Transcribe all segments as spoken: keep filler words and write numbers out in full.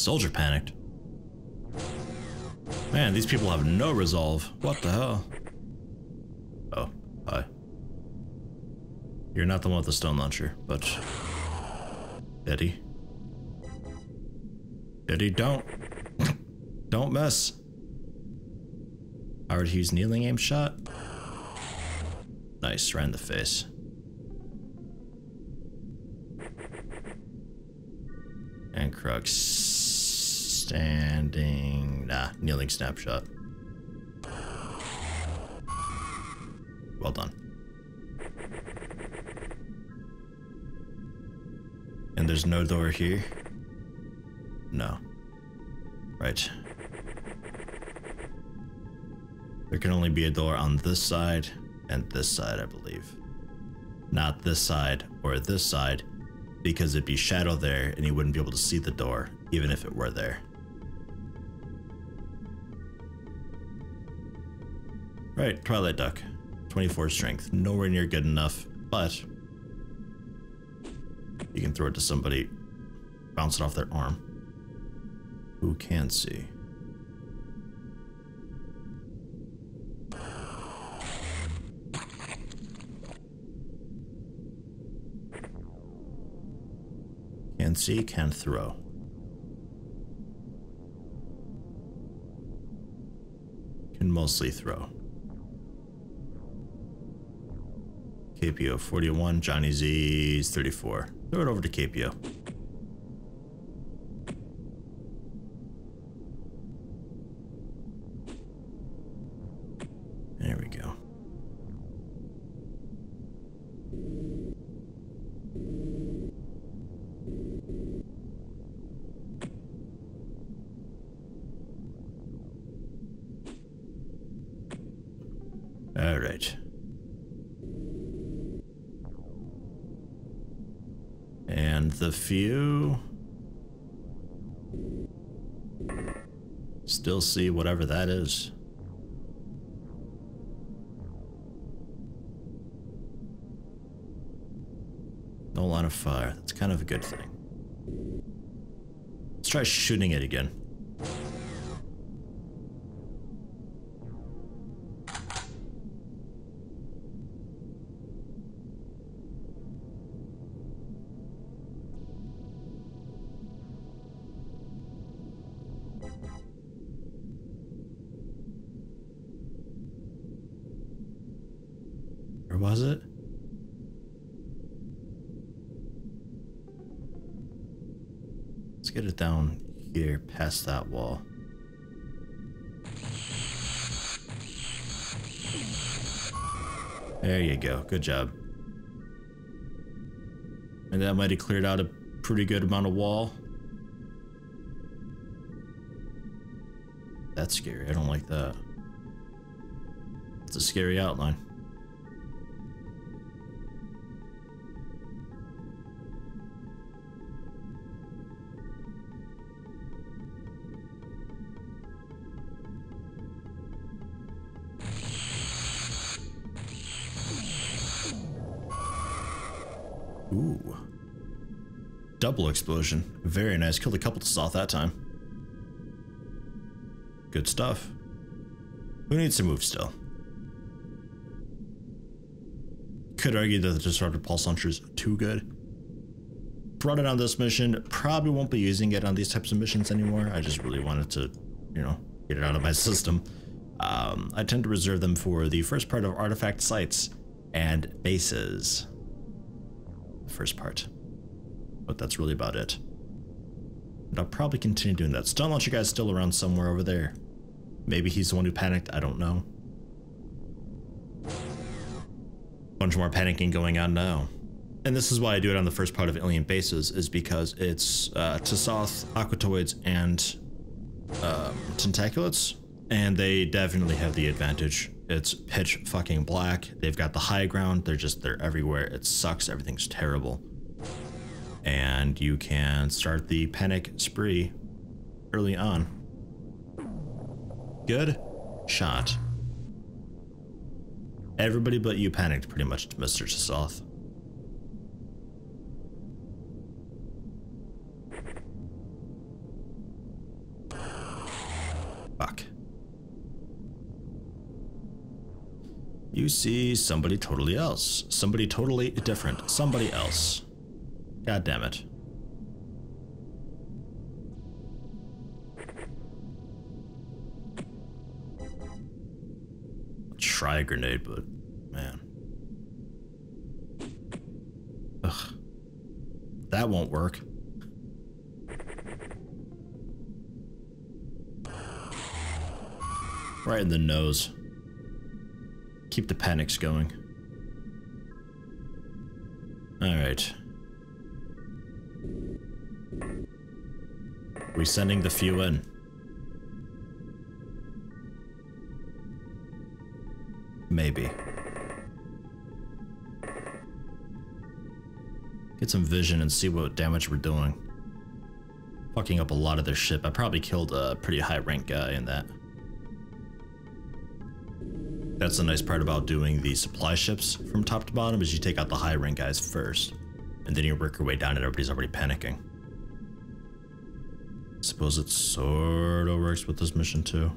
Soldier panicked. Man, these people have no resolve. What the hell? Oh, hi. You're not the one with the stone launcher, but... Eddie. Eddie, don't. Don't mess. Howard Hughes kneeling aim shot. Nice, right in the face. And Crux standing, nah, kneeling snapshot. Well done. And there's no door here? No. Right. There can only be a door on this side and this side, I believe. Not this side or this side, because it'd be shadow there and you wouldn't be able to see the door, even if it were there. Right, Twilight Duck. twenty-four strength, nowhere near good enough, but you can throw it to somebody, bounce it off their arm. Who can see? Can see, can throw. Can mostly throw. K P O forty-one, Johnny Z's thirty-four. Throw it over to K P O. There we go. All right. And the few still see whatever that is. No line of fire. That's kind of a good thing. Let's try shooting it again. Or was it? Let's get it down here, past that wall. There you go, good job. And that might have cleared out a pretty good amount of wall. That's scary, I don't like that. It's a scary outline. Ooh. Double explosion. Very nice. Killed a couple Tasoth that time. Good stuff. Who needs to move still? Could argue that the disruptive pulse launcher is too good. Brought it on this mission. Probably won't be using it on these types of missions anymore. I just really wanted to, you know, get it out of my system. Um, I tend to reserve them for the first part of artifact sites and bases. First part, but that's really about it. And I'll probably continue doing that. Stone Launcher guy's still around somewhere over there. Maybe he's the one who panicked, I don't know. Bunch more panicking going on now. And this is why I do it on the first part of Alien Bases, is because it's uh, Tasoth, Aquatoids, and um, Tentaculates, and they definitely have the advantage. It's pitch fucking black. They've got the high ground. They're just, they're everywhere. It sucks. Everything's terrible. And you can start the panic spree early on. Good shot. Everybody but you panicked pretty much, Mister Tasoth. Fuck. You see somebody totally else. Somebody totally different. Somebody else. God damn it. I'll try a grenade, but man. Ugh. That won't work. Right in the nose. Keep the panics going. Alright. We're sending the few in. Maybe. Get some vision and see what damage we're doing. Fucking up a lot of their ship. I probably killed a pretty high rank guy in that. That's the nice part about doing the supply ships from top to bottom is you take out the high rank guys first, and then you work your way down and everybody's already panicking. Suppose it sort of works with this mission too.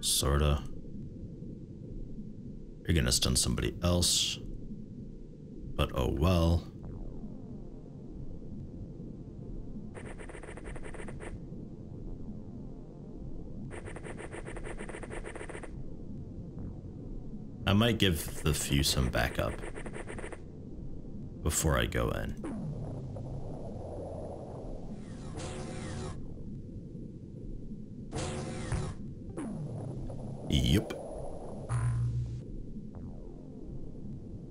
Sorta. You're gonna stun somebody else, but oh well. I might give the few some backup before I go in. Yep.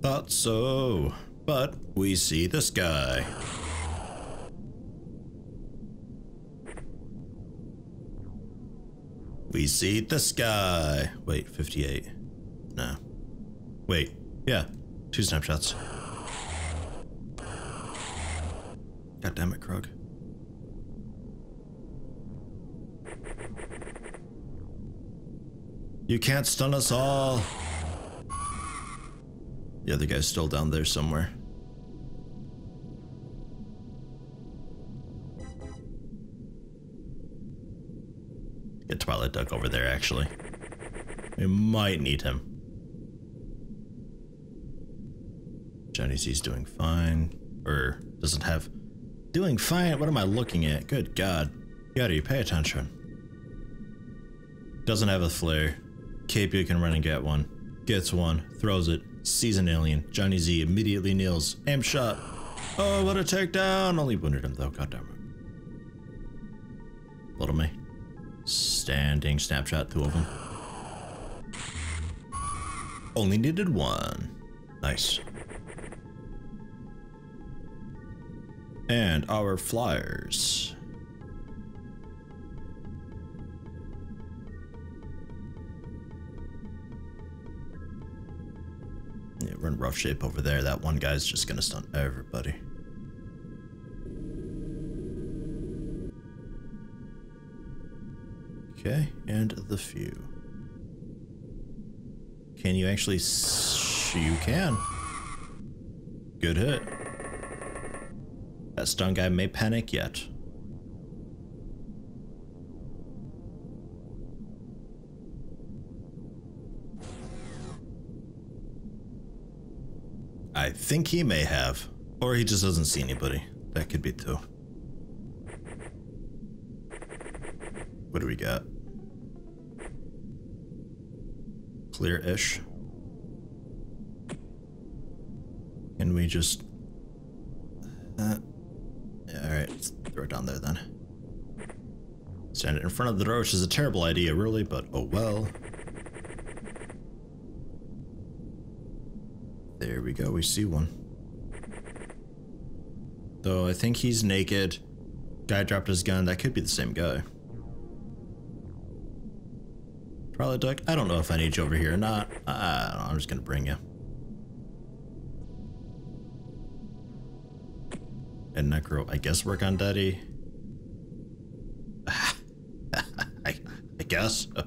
Thought so, but we see this guy. We see this guy. Wait, fifty-eight. No. Wait, yeah, two snapshots. God damn it, Krug. You can't stun us all. The other guy's still down there somewhere. Get Twilight Duck over there, actually. We might need him. Johnny Z's doing fine, or doesn't have... Doing fine? What am I looking at? Good God. Yadi, pay attention. Doesn't have a flare. K P O can run and get one. Gets one. Throws it. Sees an alien. Johnny Z immediately kneels. Aim shot. Oh, what a takedown! Only wounded him though, goddammit. Little me. Standing snapshot, two of them. Only needed one. Nice. And our flyers. Yeah, we're in rough shape over there. That one guy's just gonna stun everybody. Okay, and the few. Can you actually s- you can. Good hit. That stun guy may panic yet. I think he may have, or he just doesn't see anybody. That could be too. What do we got? Clear-ish. Can we just... Uh, yeah, alright, let's throw it down there then. Stand it in front of the roach is a terrible idea, really, but oh well. There we go, we see one. Though I think he's naked. Guy dropped his gun, that could be the same guy. Probably Duck, I don't know if I need you over here or not. I don't know, I'm just gonna bring you. And Necro, I guess work on Daddy. I, I guess. Uh,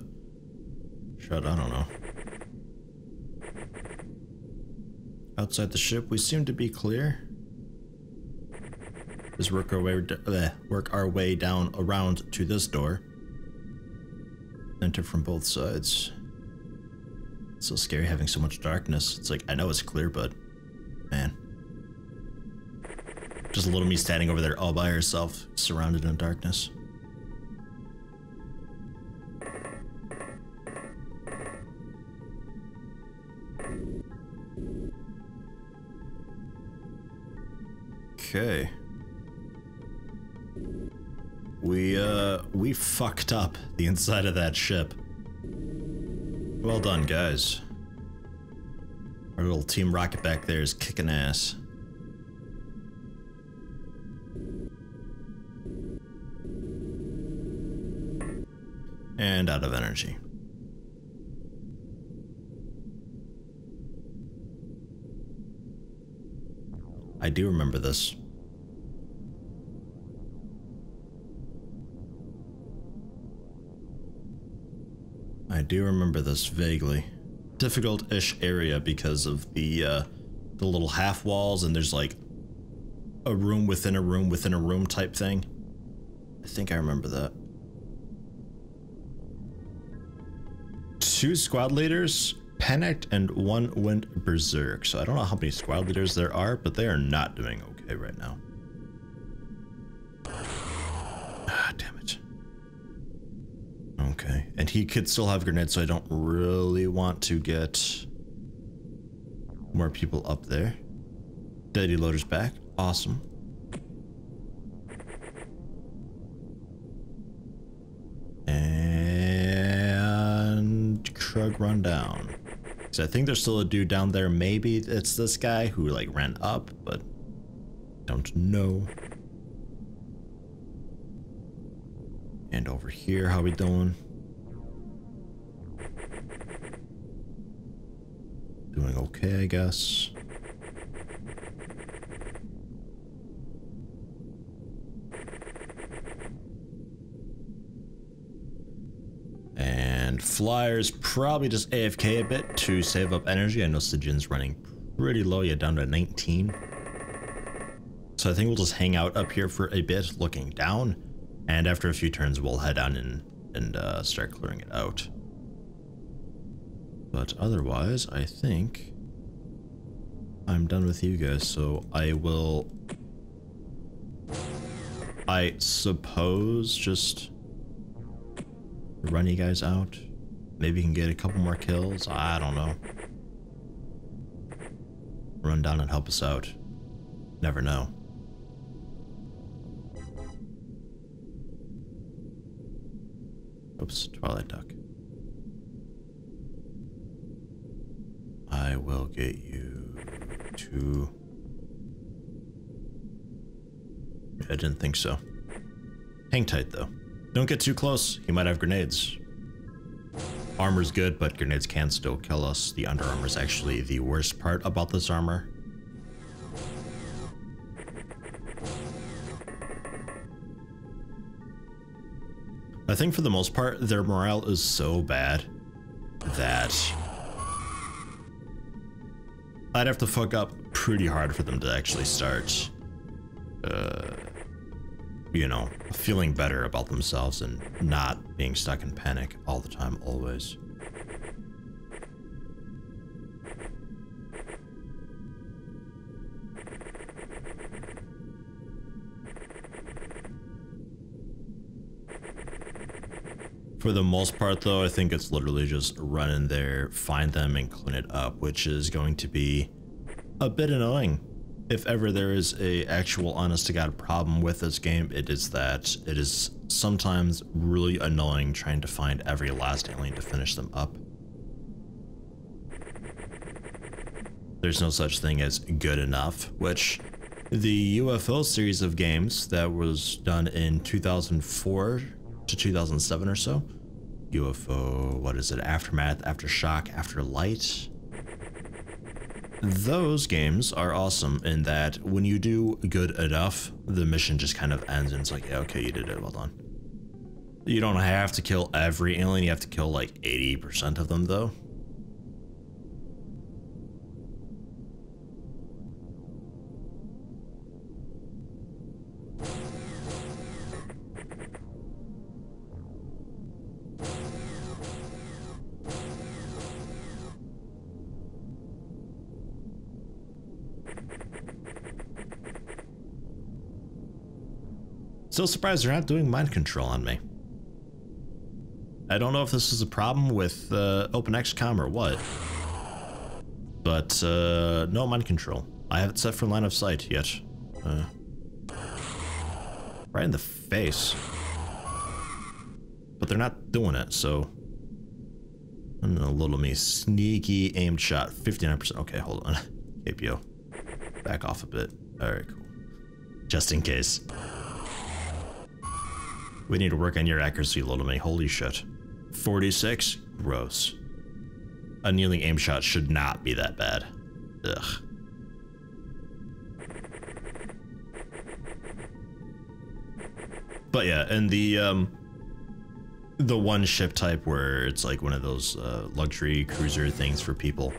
shit, I don't know. Outside the ship, we seem to be clear. Just work our way bleh, work our way down around to this door. Enter from both sides. It's so scary having so much darkness. It's like, I know it's clear, but man. Just little me standing over there all by herself, surrounded in darkness. Okay. We, uh, we fucked up the inside of that ship. Well done, guys. Our little Team Rocket back there is kicking ass. And out of energy. I do remember this. I do remember this vaguely. Difficult-ish area because of the uh, the little half walls, and there's like a room within a room within a room type thing. I think I remember that. Two squad leaders panicked and one went berserk. So I don't know how many squad leaders there are, but they are not doing okay right now. Ah, damn it. Okay, and he could still have grenades, so I don't really want to get more people up there. Deadly loader's back. Awesome. And Krug run down. So I think there's still a dude down there. Maybe it's this guy who like ran up, but don't know. And over here, how we doing? Doing okay, I guess. And Flyer's probably just A F K a bit to save up energy. I know Sijin's running pretty low. Yeah, down to nineteen. So I think we'll just hang out up here for a bit, looking down. And after a few turns, we'll head on in and uh, start clearing it out. But otherwise, I think I'm done with you guys, so I will, I suppose, just run you guys out. Maybe you can get a couple more kills, I don't know. Run down and help us out. Never know. Oops, Twilight Duck. I will get you to... I didn't think so. Hang tight, though. Don't get too close. He might have grenades. Armor's good, but grenades can still kill us. The under armor's actually the worst part about this armor. I think for the most part, their morale is so bad that I'd have to fuck up pretty hard for them to actually start, uh, you know, feeling better about themselves and not being stuck in panic all the time, always. For the most part, though, I think it's literally just run in there, find them, and clean it up, which is going to be a bit annoying. If ever there is a actual honest-to-God problem with this game, it is that. It is sometimes really annoying trying to find every last alien to finish them up. There's no such thing as good enough, which the U F O series of games that was done in two thousand four to two thousand seven or so, U F O, what is it, Aftermath, Aftershock, Afterlight. Those games are awesome in that when you do good enough, the mission just kind of ends and it's like, yeah, okay, you did it, well done. You don't have to kill every alien, you have to kill like eighty percent of them though. Still surprised they're not doing mind control on me. I don't know if this is a problem with uh, OpenXCOM or what, but uh, no mind control. I have it set for line of sight yet. Uh, right in the face. But they're not doing it, so... I don't know, little me. Sneaky aimed shot, fifty-nine percent. Okay, hold on. A P O. Back off a bit. Alright, cool. Just in case. We need to work on your accuracy, little me. Holy shit. forty-six? Gross. Annealing aim shot should not be that bad. Ugh. But yeah, and the um, the one ship type where it's like one of those uh, luxury cruiser things for people.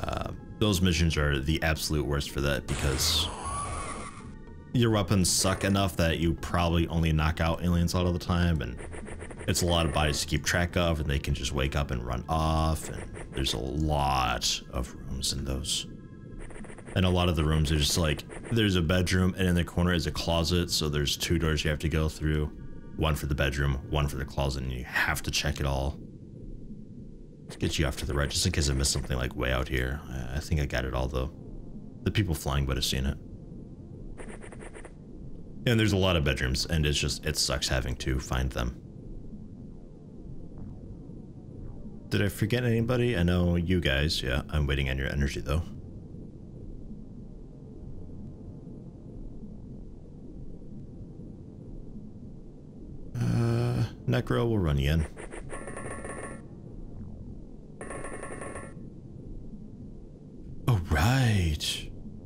Uh, those missions are the absolute worst for that because your weapons suck enough that you probably only knock out aliens all of the time, and it's a lot of bodies to keep track of, and they can just wake up and run off, and there's a lot of rooms in those. And a lot of the rooms are just like, there's a bedroom and in the corner is a closet, so there's two doors you have to go through. One for the bedroom, one for the closet, and you have to check it all. To get you off to the right, just in case I missed something like way out here. I think I got it all though. The people flying would have seen it. And there's a lot of bedrooms, and it's just, it sucks having to find them. Did I forget anybody? I know you guys, yeah, I'm waiting on your energy though. Uh, Necro will run you in. Oh, right.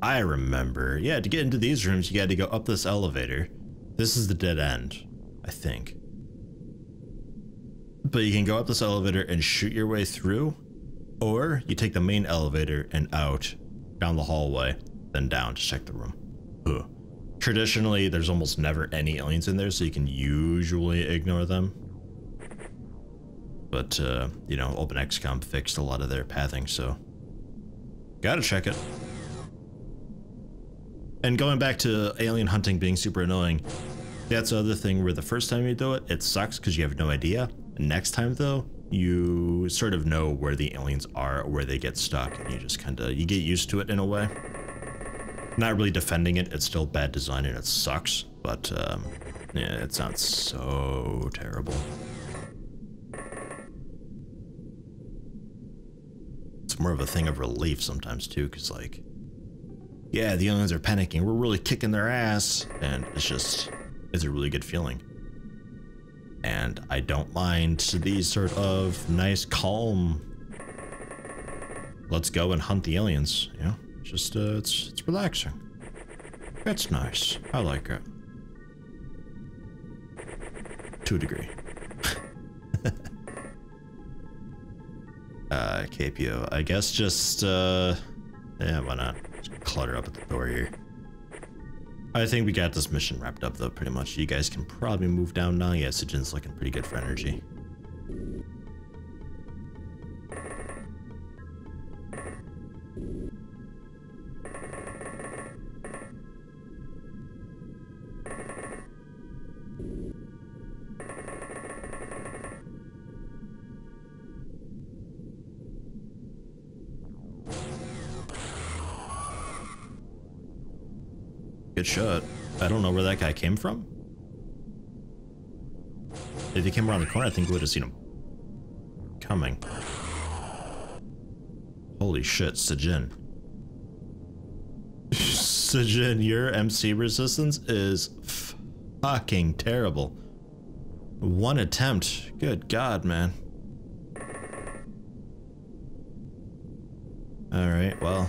I remember. Yeah, to get into these rooms, you had to go up this elevator. This is the dead end, I think. But you can go up this elevator and shoot your way through, or you take the main elevator and out, down the hallway, then down to check the room. Ugh. Traditionally, there's almost never any aliens in there, so you can usually ignore them. But, uh, you know, OpenXCOM fixed a lot of their pathing, so... Gotta check it. And going back to alien hunting being super annoying, that's the other thing where the first time you do it, it sucks because you have no idea. Next time, though, you sort of know where the aliens are, where they get stuck, and you just kind of, you get used to it in a way. Not really defending it, it's still bad design and it sucks, but um, yeah, it's not so terrible. It's more of a thing of relief sometimes too, because like, yeah, the aliens are panicking, we're really kicking their ass, and it's just, it's a really good feeling. And I don't mind these sort of nice, calm, let's go and hunt the aliens, you know? Just, uh, it's, it's relaxing. That's nice. I like it. To a degree. uh, K P O. I guess just, uh, yeah, why not? Just clutter up at the door here. I think we got this mission wrapped up, though, pretty much. You guys can probably move down now. Yeah, Sijin's looking pretty good for energy. Good shot. I don't know where that guy came from. If he came around the corner, I think we would have seen him coming. Holy shit, Sijin. Sijin, your M C resistance is fucking terrible. One attempt. Good God, man. Alright, well.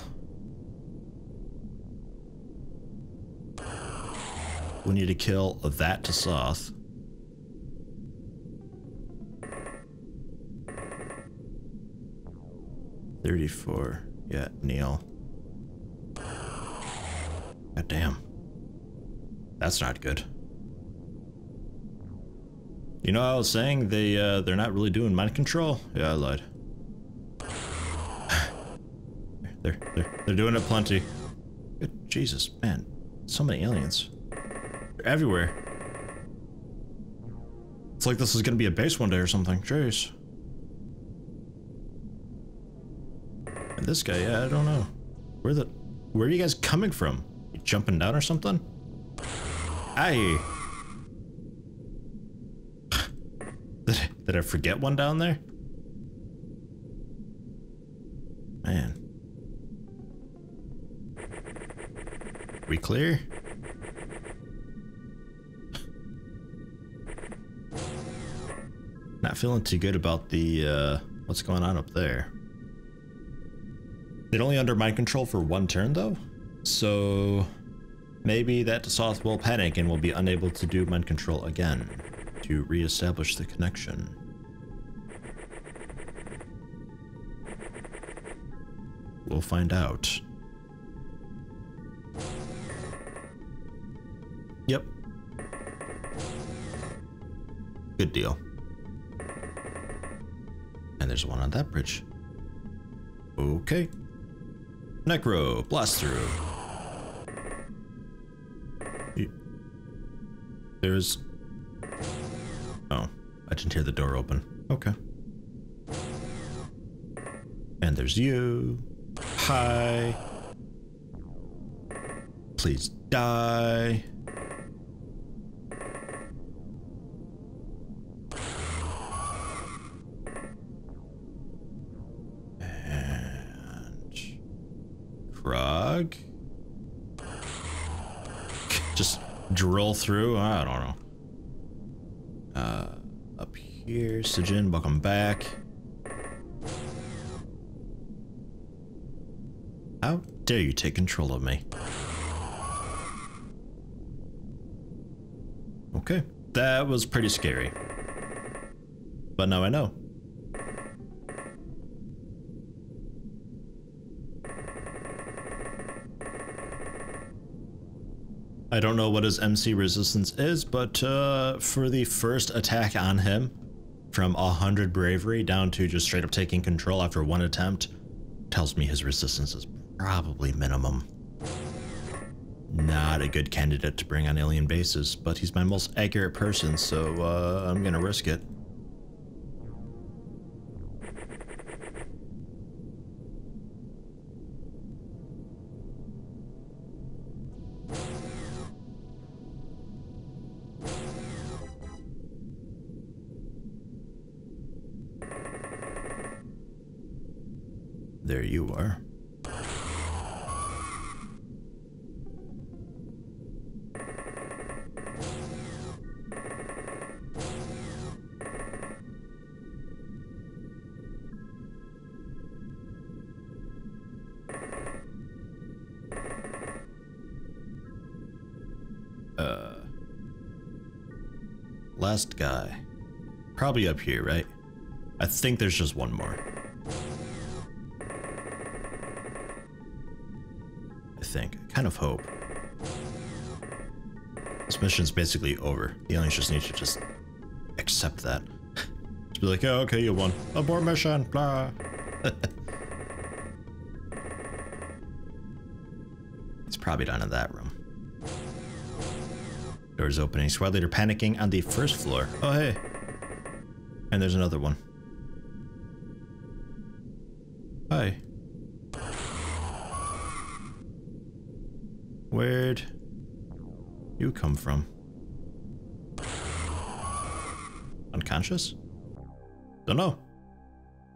We need to kill that Tasoth. thirty-four. Yeah, Neil. God damn. That's not good. You know, I was saying they, uh, they're not really doing mind control? Yeah, I lied. they're, they're, they're doing it plenty. Good Jesus, man. So many aliens. Everywhere. It's like this is gonna be a base one day or something. Jeez. And this guy, yeah, I don't know. Where the... Where are you guys coming from? You jumping down or something? Aye. Did I, did I forget one down there? Man. We clear? Not feeling too good about the, uh, what's going on up there. They're only under mind control for one turn though, so maybe that Tasoth will panic and will be unable to do mind control again to reestablish the connection. We'll find out. Yep. Good deal. And there's one on that bridge. Okay. Necro, blast through. There's... Oh, I didn't hear the door open. Okay. And there's you. Hi. Please die. Krug? Just drill through? I don't know. Uh, up here, Sijin, welcome back. How dare you take control of me? Okay, that was pretty scary. But now I know. I don't know what his M C resistance is, but uh, for the first attack on him, from one hundred bravery down to just straight up taking control after one attempt, tells me his resistance is probably minimum. Not a good candidate to bring on alien bases, but he's my most accurate person, so uh, I'm gonna risk it. There you are. Uh, last guy. Probably up here, right? I think there's just one more. Think. I kind of hope. This mission's basically over. The aliens just need to just accept that. Just be like, oh, okay, you won. Abort mission, blah. It's probably down in that room. Doors opening. Squad leader panicking on the first floor. Oh, hey. And there's another one. Hi. Where'd you come from? Unconscious? Don't know.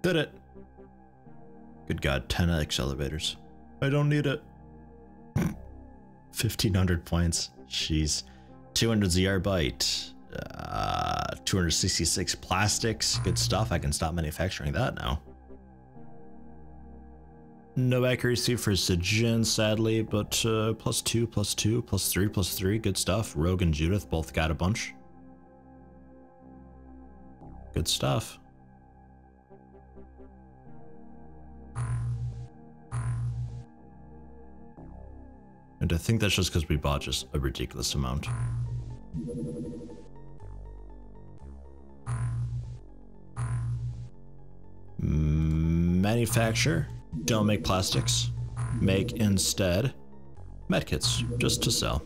Did it. Good God, ten accelerators. I don't need it. fifteen hundred points. Jeez. two hundred Z R byte. Uh, two hundred sixty-six plastics. Good stuff. I can stop manufacturing that now. No accuracy for Sijin, sadly, but uh, plus two, plus two, plus three, plus three, good stuff. Rogue and Judith both got a bunch. Good stuff. And I think that's just because we bought just a ridiculous amount. Manufacture. Don't make plastics. Make instead medkits, just to sell.